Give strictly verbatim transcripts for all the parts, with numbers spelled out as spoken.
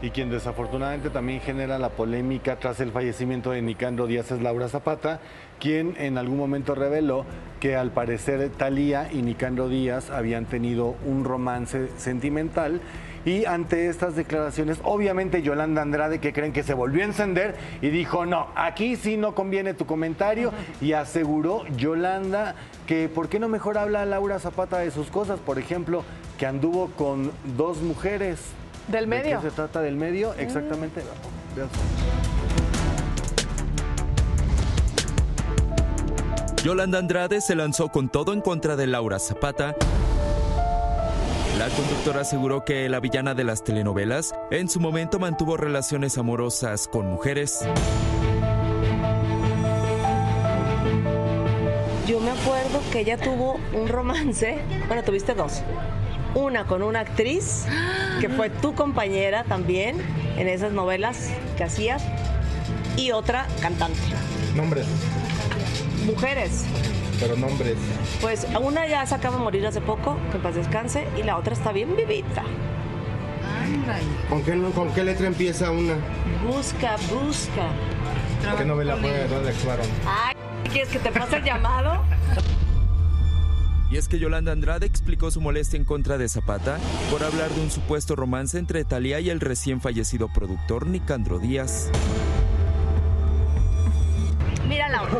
y quien desafortunadamente también genera la polémica tras el fallecimiento de Nicandro Díaz es Laura Zapata, quien en algún momento reveló que al parecer Thalía y Nicandro Díaz habían tenido un romance sentimental. Y ante estas declaraciones, obviamente Yolanda Andrade, que creen que se volvió a encender y dijo, no, aquí sí no conviene tu comentario. Ajá. Y aseguró Yolanda que por qué no mejor habla Laura Zapata de sus cosas, por ejemplo, que anduvo con dos mujeres. ¿Del medio? ¿De qué se trata del medio? Mm. Exactamente. Yolanda Andrade se lanzó con todo en contra de Laura Zapata. La conductora aseguró que la villana de las telenovelas en su momento mantuvo relaciones amorosas con mujeres. Yo me acuerdo que ella tuvo un romance, bueno, tuviste dos. Una con una actriz que fue tu compañera también en esas novelas que hacías y otra cantante. Nombres. Mujeres. Pero nombres. Pues una ya se acaba de morir hace poco, que en paz descanse, y la otra está bien vivita. Ándale. ¿Con qué, con qué letra empieza una? Busca, busca. ¿Qué novela fue donde actuaron? Ay, ¿quieres que te pase el llamado? Y es que Yolanda Andrade explicó su molestia en contra de Zapata por hablar de un supuesto romance entre Thalía y el recién fallecido productor Nicandro Díaz. Mira, Laura.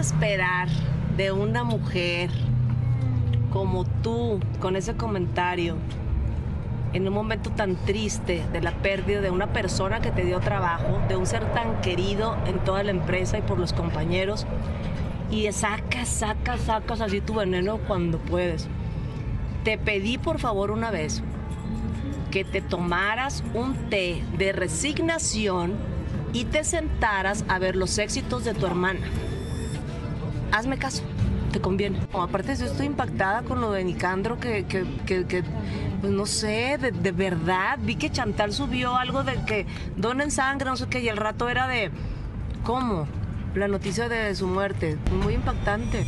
Esperar de una mujer como tú con ese comentario en un momento tan triste de la pérdida de una persona que te dio trabajo, de un ser tan querido en toda la empresa y por los compañeros, y sacas, sacas, sacas así tu veneno cuando puedes. Te pedí por favor una vez que te tomaras un té de resignación y te sentaras a ver los éxitos de tu hermana. Hazme caso, te conviene. No, aparte yo estoy impactada con lo de Nicandro, que, que, que, que pues no sé, de, de verdad, vi que Chantal subió algo de que donen sangre, no sé qué, y el rato era de, ¿cómo? La noticia de su muerte, muy impactante.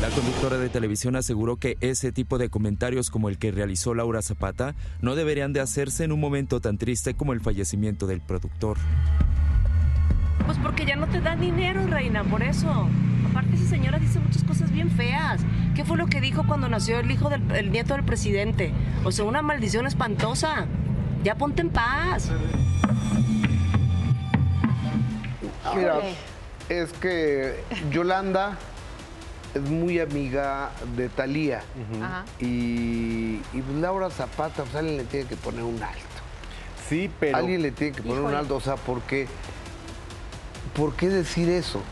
La conductora de televisión aseguró que ese tipo de comentarios como el que realizó Laura Zapata no deberían de hacerse en un momento tan triste como el fallecimiento del productor. Pues porque ya no te dan dinero, reina, por eso. Aparte, esa señora dice muchas cosas bien feas. ¿Qué fue lo que dijo cuando nació el hijo del el nieto del presidente? O sea, una maldición espantosa. Ya ponte en paz. Mira, es que Yolanda es muy amiga de Thalía. Uh-huh. y, y Laura Zapata, pues alguien le tiene que poner un alto. Sí, pero... Alguien le tiene que poner Híjole. un alto, o sea, porque... ¿Por qué decir eso?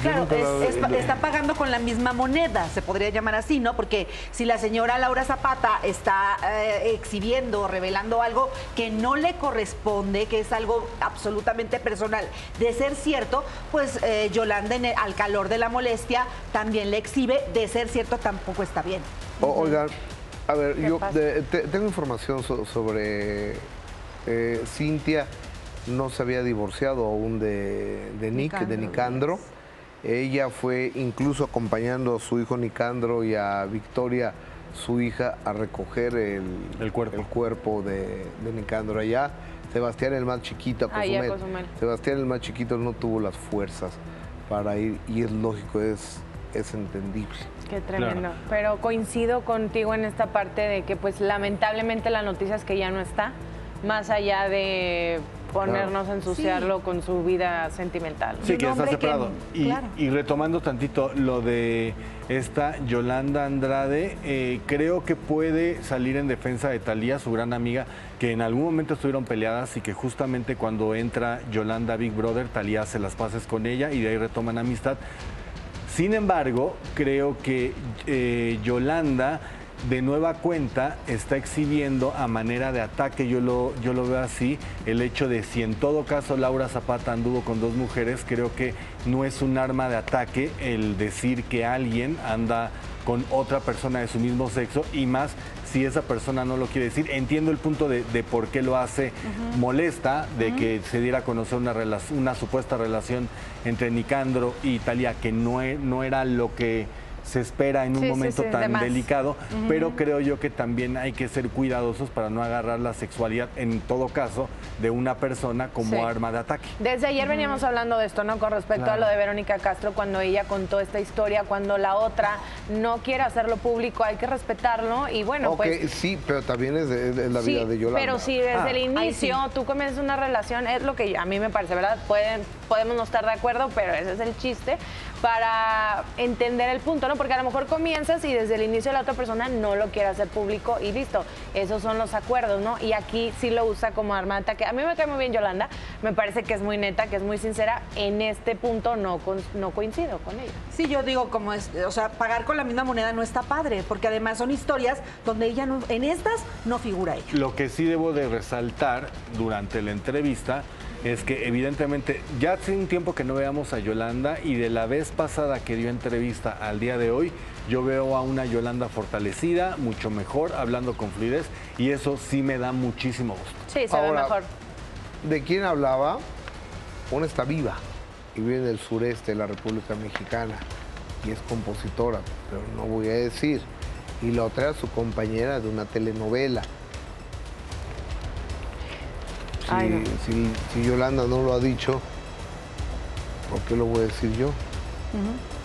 Claro, es, es, está pagando con la misma moneda, se podría llamar así, ¿no? Porque si la señora Laura Zapata está eh, exhibiendo, revelando algo que no le corresponde, que es algo absolutamente personal, de ser cierto, pues eh, Yolanda, en el, al calor de la molestia, también le exhibe, de ser cierto tampoco está bien. O, oigan, a ver, yo de, te, tengo información so, sobre eh, Cintia. No se había divorciado aún de, de Nick, Nicandro, de Nicandro. Ella fue incluso acompañando a su hijo Nicandro y a Victoria, su hija, a recoger el, el cuerpo, el cuerpo de, de Nicandro allá. Sebastián, el más chiquito, a Cozumel. Ahí a Cozumel. Sebastián, el más chiquito, no tuvo las fuerzas para ir, y es lógico, es, es entendible. Qué tremendo. Claro. Pero coincido contigo en esta parte de que, pues, lamentablemente la noticia es que ya no está, más allá de... ponernos claro. a ensuciarlo sí. con su vida sentimental. Sí, que está separado. Que... Y, claro. y retomando tantito lo de esta Yolanda Andrade, eh, creo que puede salir en defensa de Thalía, su gran amiga, que en algún momento estuvieron peleadas y que justamente cuando entra Yolanda Big Brother, Thalía hace las paces con ella y de ahí retoman amistad. Sin embargo, creo que eh, Yolanda... de nueva cuenta está exhibiendo a manera de ataque, yo lo, yo lo veo así, el hecho de si en todo caso Laura Zapata anduvo con dos mujeres, creo que no es un arma de ataque el decir que alguien anda con otra persona de su mismo sexo, y más si esa persona no lo quiere decir. Entiendo el punto de, de por qué lo hace uh-huh. molesta, de uh-huh. que se diera a conocer una, una supuesta relación entre Nicandro y Thalía, que no, no era lo que... se espera en un sí, momento sí, sí, tan delicado, uh-huh. pero creo yo que también hay que ser cuidadosos para no agarrar la sexualidad, en todo caso, de una persona como sí. arma de ataque. Desde ayer uh-huh. veníamos hablando de esto, ¿no? Con respecto claro. a lo de Verónica Castro, cuando ella contó esta historia, cuando la otra no quiere hacerlo público, hay que respetarlo y bueno, okay, pues... Sí, pero también es, de, es la vida sí, de Yolanda. Pero si desde ah, el inicio ay, sí. tú comienzas una relación, es lo que a mí me parece, ¿verdad? Pueden, podemos no estar de acuerdo, pero ese es el chiste para entender el punto, ¿no? Porque a lo mejor comienzas y desde el inicio la otra persona no lo quiere hacer público y listo. Esos son los acuerdos, ¿no? Y aquí sí lo usa como arma de ataque. A mí me cae muy bien Yolanda, me parece que es muy neta, que es muy sincera. En este punto no, con, no coincido con ella. Sí, yo digo, como es, o sea, pagar con la misma moneda no está padre, porque además son historias donde ella no, en estas no figura ella. Lo que sí debo de resaltar durante la entrevista es que evidentemente ya hace un tiempo que no veamos a Yolanda, y de la vez pasada que dio entrevista al día de hoy, yo veo a una Yolanda fortalecida, mucho mejor, hablando con fluidez, y eso sí me da muchísimo gusto. Sí, se Ahora, ve mejor. ¿De quién hablaba? Una está viva y vive del sureste de la República Mexicana y es compositora, pero no voy a decir. Y la otra era su compañera de una telenovela. Si, Ay, no. si, si Yolanda no lo ha dicho, ¿por qué lo voy a decir yo? Uh-huh.